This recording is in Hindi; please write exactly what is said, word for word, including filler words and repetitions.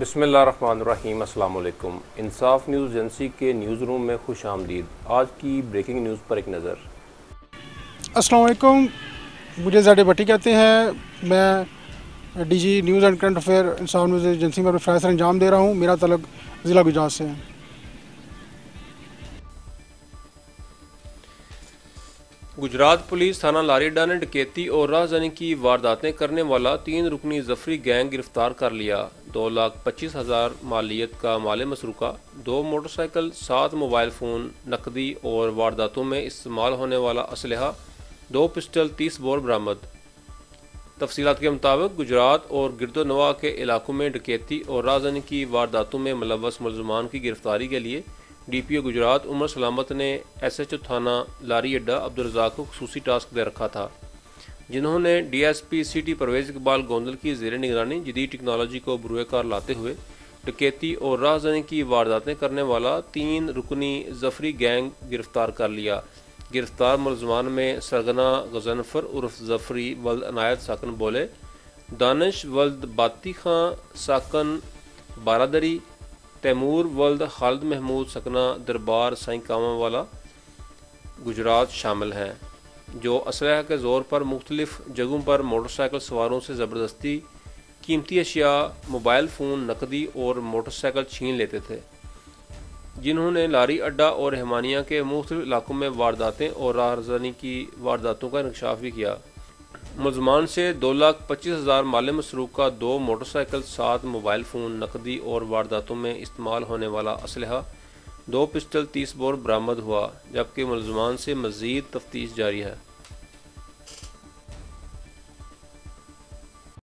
बिस्मिल्लाहिर्रहमानिर्रहीम अस्सलाम वालेकुम। इंसाफ न्यूज़ एजेंसी के न्यूज़ रूम में खुश आमदीद। आज की ब्रेकिंग न्यूज़ पर एक नज़र। अस्सलाम वालेकुम, मुझे ज़ाडे बट्टी कहते हैं। मैं DG news and current affair Insaf news agency में फराइज़ अंजाम दे रहा हूँ। मेरा तअल्लुक़ ज़िला गुजरात से है। गुजरात पुलिस थाना लारी अड्डा ने डकैती और राहज़नी की वारदातें करने वाला तीन रुकनी जफरी गैंग गिरफ्तार कर लिया। दो लाख पच्चीस हज़ार मालियत का माल मसरूका, दो मोटरसाइकिल, सात मोबाइल फ़ोन, नकदी और वारदातों में इस्तेमाल होने वाला असलहा, दो पिस्टल, तीस बोर बरामद। तफसीलात के मुताबिक गुजरात और गिरदोनवा के इलाकों में डकैती और राहज़नी की वारदातों में मुलव्वस मुलजमान की गिरफ्तारी के लिए D P O Gujrat Umar Salamat ने एस एच ओ थाना लारी अड्डा अब्दुल रजा को खुसूसी टास्क दे रखा था, जिन्होंने D S P city Parvez Iqbal Gondal की ज़ेरे निगरानी जदीद टेक्नोलॉजी को बुरूएकार लाते हुए डकैती और राहज़नी की वारदातें करने वाला तीन रुकनी जफरी गैंग गिरफ्तार कर लिया। गिरफ्तार मुलजमान में सरगना गज़नफर उर्फ जफरी वल्द अनायत साकन बोले दानिश वल्द बाती खान साकन बारादरी तैमूर वल्द खालिद महमूद सकना दरबार साईं कामा वाला गुजरात शामिल हैं, जो असलहा के ज़ोर पर मुख्तलिफ जगहों पर मोटरसाइकिल सवारों से ज़बरदस्ती कीमती अशिया, मोबाइल फ़ोन, नकदी और मोटरसाइकिल छीन लेते थे, जिन्होंने लारी अड्डा और हिमानिया के मुख्तलिफ इलाकों में वारदातें और राहज़नी की वारदातों का इंकशाफ भी किया। मुलजमान से दो लाख पच्चीस हज़ार माल मसरूक का, दो मोटरसाइकिल, सात मोबाइल फ़ोन, नकदी और वारदातों में इस्तेमाल होने वाला असलहा, दो पिस्टल, तीस बोर बरामद हुआ, जबकि मुलजमान से मज़ीद तफ्तीश जारी है।